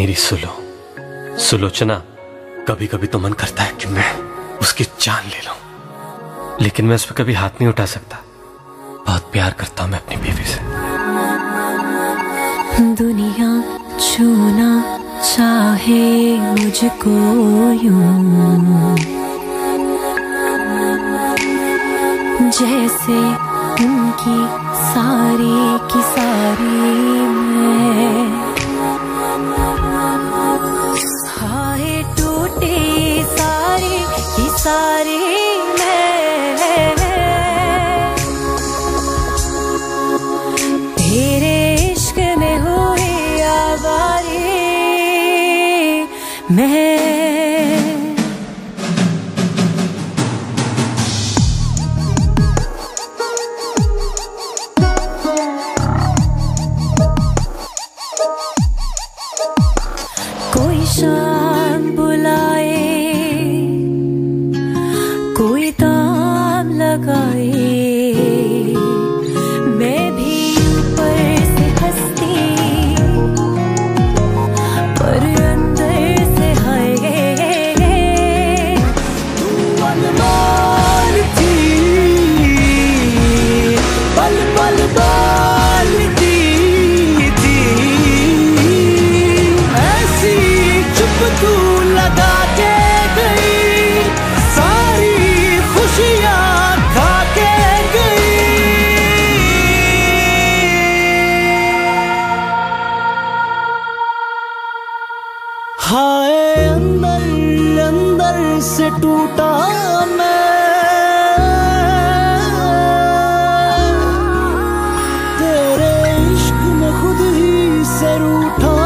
मेरी सुलोचना, कभी कभी तो मन करता है कि मैं उसकी जान ले लूं, लेकिन मैं उस पर कभी हाथ नहीं उठा सकता। बहुत प्यार करता हूं मैं अपनी बीवी से। दुनिया छूना चाहे मुझको यूं, जैसे उनकी सारी की सारी मैं। तेरे इश्क में खुद ही सर उठा